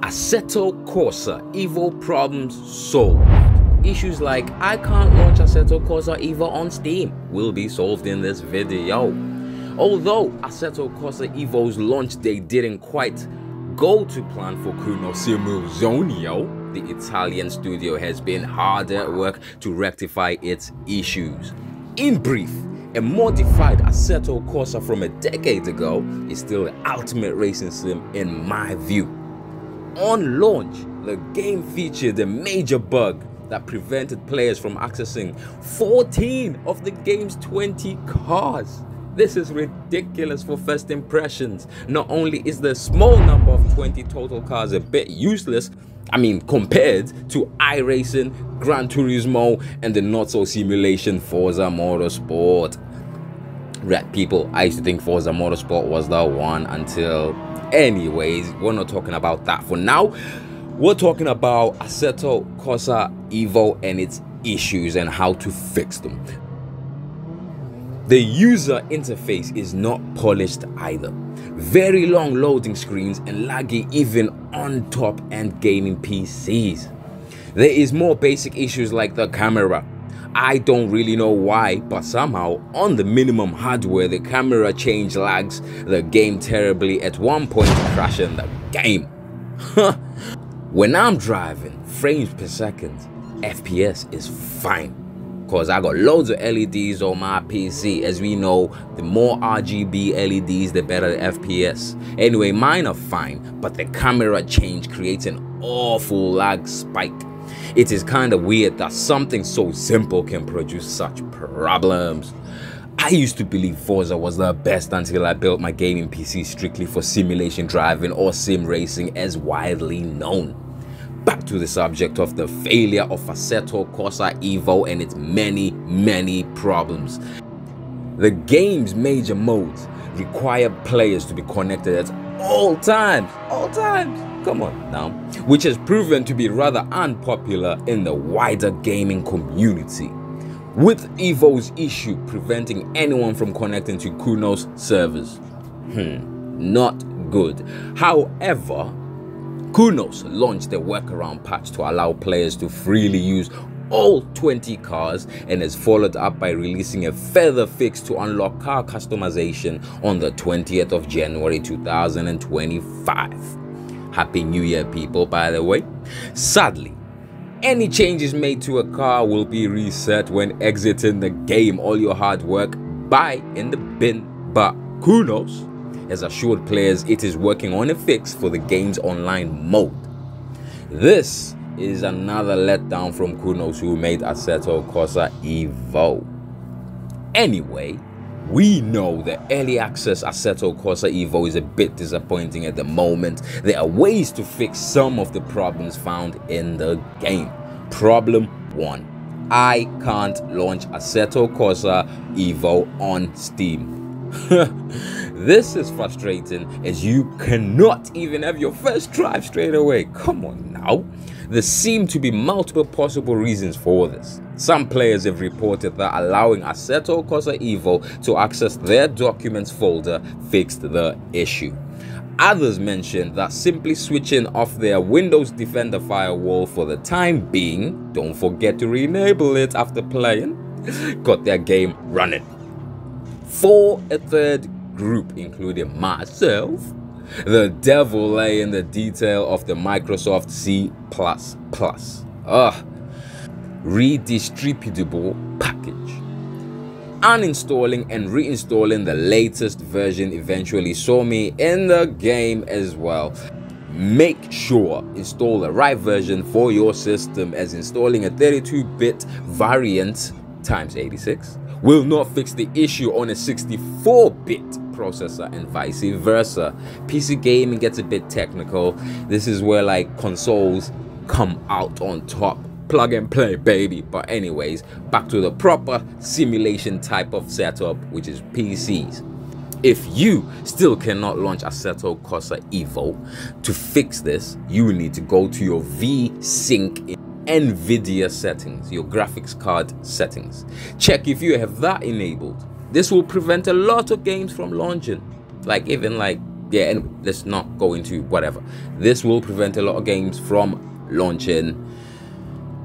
Assetto Corsa EVO problems solved. Issues like I can't launch Assetto Corsa EVO on Steam will be solved in this video. Although Assetto Corsa EVO's launch day didn't quite go to plan for Kunos Simulazioni, the Italian studio has been hard at work to rectify its issues. In brief, a modified Assetto Corsa from a decade ago is still the ultimate racing sim in my view. On launch, the game featured a major bug that prevented players from accessing 14 of the game's 20 cars. This is ridiculous for first impressions. Not only is the small number of 20 total cars a bit useless, I mean compared to iRacing, Gran Turismo and the not-so-simulation Forza Motorsport. Right people, I used to think Forza Motorsport was the one until... Anyways, we're not talking about that for now. We're talking about Assetto Corsa EVO and its issues and how to fix them. The user interface is not polished either. Very long loading screens and laggy even on top-end gaming PCs. There is more basic issues like the camera. I don't really know why, but somehow on the minimum hardware the camera change lags the game terribly, at one point crashing the game. When I'm driving, frames per second, FPS is fine. Cause I got loads of LEDs on my PC. As we know, the more RGB LEDs, the better the FPS. Anyway, mine are fine, but the camera change creates an awful lag spike. It is kinda weird that something so simple can produce such problems. I used to believe Forza was the best until I built my gaming PC strictly for simulation driving or sim racing as widely known. Back to the subject of the failure of Assetto Corsa EVO and its many problems. The game's major modes require players to be connected at all times, come on now, which has proven to be rather unpopular in the wider gaming community, with EVO's issue preventing anyone from connecting to Kunos servers. Not good. However, Kunos launched a workaround patch to allow players to freely use all 20 cars and is followed up by releasing a further fix to unlock car customization on the 20th of January 2025. Happy New Year people, by the way. Sadly, any changes made to a car will be reset when exiting the game. All your hard work by in the bin, but Kunos has assured players it is working on a fix for the game's online mode. This is another letdown from Kunos, who made Assetto Corsa EVO. Anyway, we know the early access Assetto Corsa EVO is a bit disappointing at the moment. There are ways to fix some of the problems found in the game. Problem 1. I can't launch Assetto Corsa EVO on Steam. This is frustrating as you cannot even have your first drive straight away. Come on now. There seem to be multiple possible reasons for this. Some players have reported that allowing Assetto Corsa EVO to access their documents folder fixed the issue. Others mentioned that simply switching off their Windows Defender firewall for the time being, don't forget to re-enable it after playing, got their game running. For a third group, including myself, the devil lay in the detail of the Microsoft C++. Redistributable package. Uninstalling and reinstalling the latest version eventually saw me in the game as well. Make sure install the right version for your system, as installing a 32-bit variant times 86 will not fix the issue on a 64-bit processor, and vice versa. PC gaming gets a bit technical. This is where like consoles come out on top. Plug and play, baby. But anyways, back to the proper simulation type of setup, which is PCs. If you still cannot launch Assetto Corsa EVO, to fix this, you need to go to your VSync NVIDIA settings, your graphics card settings. Check if you have that enabled. This will prevent a lot of games from launching, like even like yeah, anyway, let's not go into whatever. This will prevent a lot of games from launching.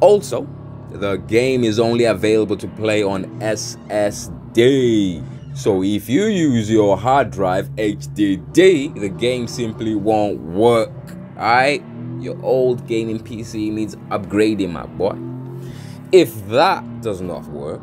Also, the game is only available to play on SSD. So if you use your hard drive, HDD, the game simply won't work. Alright? Your old gaming PC needs upgrading, my boy. If that does not work,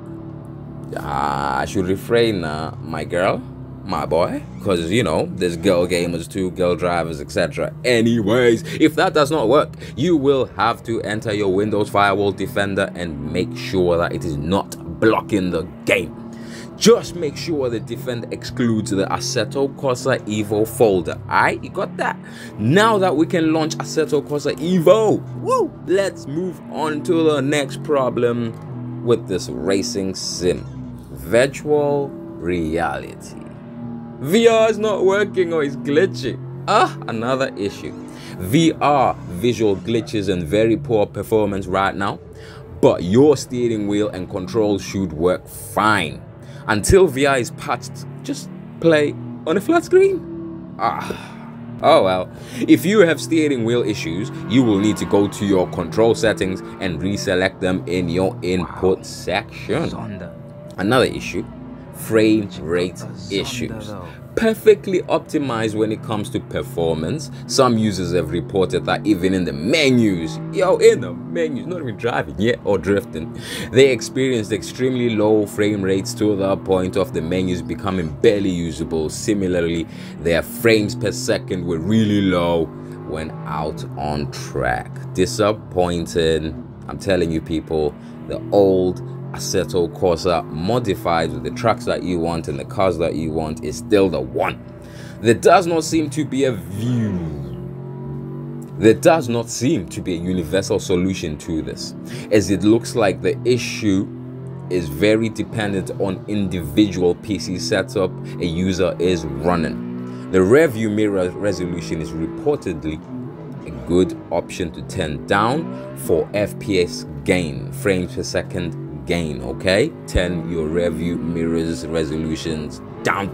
I should refrain now, my girl, my boy, because, you know, there's girl gamers too, girl drivers, etc. Anyways, if that does not work, you will have to enter your Windows Firewall Defender and make sure that it is not blocking the game. Just make sure the Defender excludes the Assetto Corsa EVO folder. Alright, you got that? Now that we can launch Assetto Corsa EVO, woo, let's move on to the next problem with this racing sim. Virtual reality. VR is not working or it's glitching. Another issue. VR visual glitches and very poor performance right now, but your steering wheel and controls should work fine. Until VR is patched, just play on a flat screen. Oh well. If you have steering wheel issues, you will need to go to your control settings and reselect them in your input section. Another issue, frame rate issues. Perfectly optimized when it comes to performance. Some users have reported that even in the menus, not even driving yet or drifting, they experienced extremely low frame rates to the point of the menus becoming barely usable. Similarly, their frames per second were really low when out on track. Disappointing. I'm telling you people, the old Assetto Corsa modified with the tracks that you want and the cars that you want is still the one. There does not seem to be a view. There does not seem to be a universal solution to this, as it looks like the issue is very dependent on individual PC setup a user is running. The rearview mirror resolution is reportedly a good option to turn down for FPS gain, frames per second gain. Okay, turn your rearview mirrors resolutions down.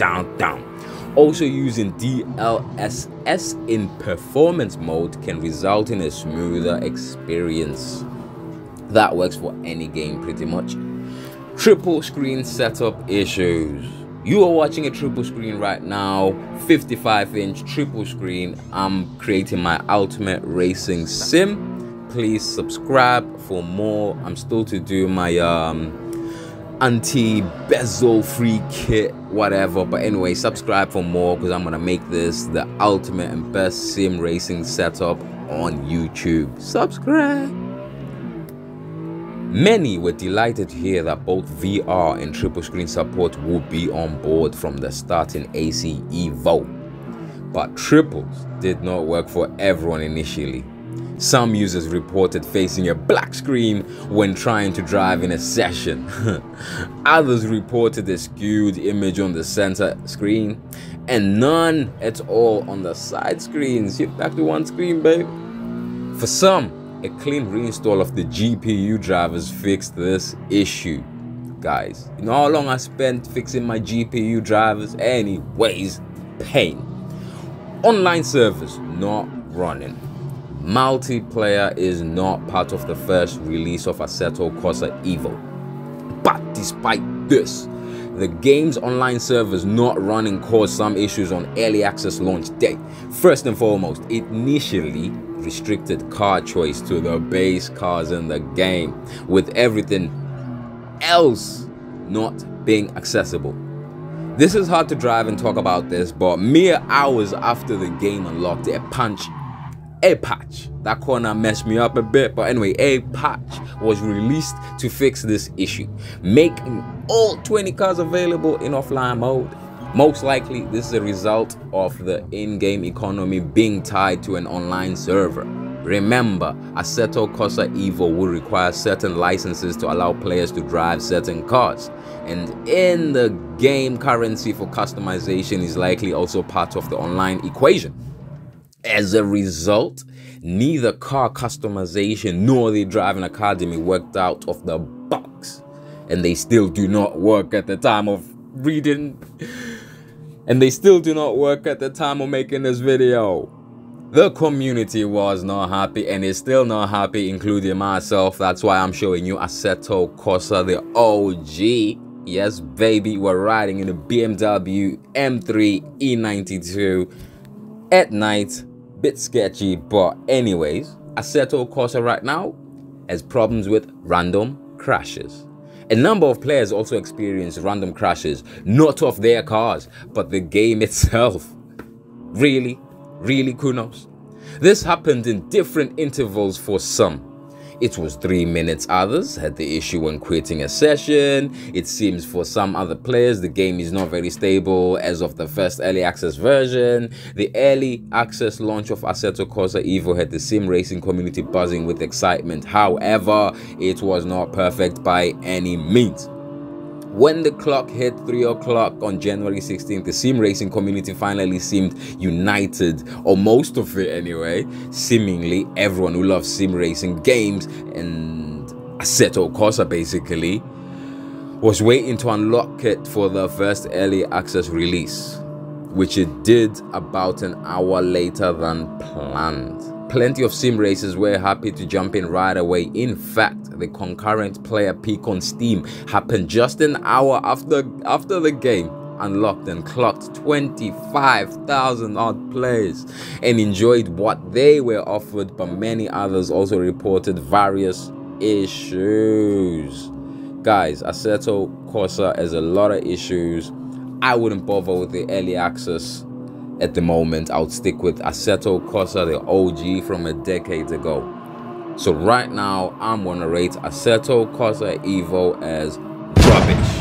Also, using DLSS in performance mode can result in a smoother experience that works for any game pretty much. Triple screen setup issues. You are watching a triple screen right now, 55-inch triple screen. I'm creating my ultimate racing sim. Please subscribe for more. I'm still to do my anti-bezel free kit, whatever, but anyway, subscribe for more, because I'm gonna make this the ultimate and best sim racing setup on YouTube. Subscribe. Many were delighted to hear that both VR and triple screen support will be on board from the start in AC Evo, but triples did not work for everyone initially. Some users reported facing a black screen when trying to drive in a session. Others reported a skewed image on the center screen and none at all on the side screens. Shift back to one screen, babe. For some, a clean reinstall of the GPU drivers fixed this issue. Guys, you know how long I spent fixing my GPU drivers? Anyways, pain. Online servers not running. Multiplayer is not part of the first release of Assetto Corsa EVO, but despite this, the game's online servers not running caused some issues on early access launch day. First and foremost, it initially restricted car choice to the base cars in the game, with everything else not being accessible. This is hard to drive and talk about this, but mere hours after the game unlocked, a patch, that corner messed me up a bit, but anyway, a patch was released to fix this issue, making all 20 cars available in offline mode. Most likely, this is a result of the in-game economy being tied to an online server. Remember, Assetto Corsa EVO will require certain licenses to allow players to drive certain cars, and in the game, currency for customization is likely also part of the online equation. As a result, neither car customization nor the driving academy worked out of the box, and they still do not work at the time of reading and they still do not work at the time of making this video. The community was not happy and is still not happy, including myself. That's why I'm showing you Assetto Corsa, the OG. Yes, baby, we're riding in the BMW M3 E92 at night. Bit sketchy, but anyways, Assetto Corsa right now has problems with random crashes. A number of players also experience random crashes, not of their cars, but the game itself. Really, Kunos? This happened in different intervals for some. It was 3 minutes, others had the issue when quitting a session. It seems for some other players the game is not very stable as of the first early access version. The early access launch of Assetto Corsa EVO had the sim racing community buzzing with excitement. However, it was not perfect by any means. When the clock hit 3 o'clock on January 16th, the sim racing community finally seemed united, or most of it anyway. Seemingly everyone who loves sim racing games and Assetto Corsa basically was waiting to unlock it for the first early access release, which it did about an hour later than planned. Plenty of sim racers were happy to jump in right away. In fact, the concurrent player peak on Steam happened just an hour after the game unlocked and clocked 25,000 odd plays and enjoyed what they were offered, but many others also reported various issues. Guys, Assetto Corsa has a lot of issues. I wouldn't bother with the early access at the moment. I would stick with Assetto Corsa, the OG from a decade ago. So right now, I'm gonna rate Assetto Corsa EVO as rubbish.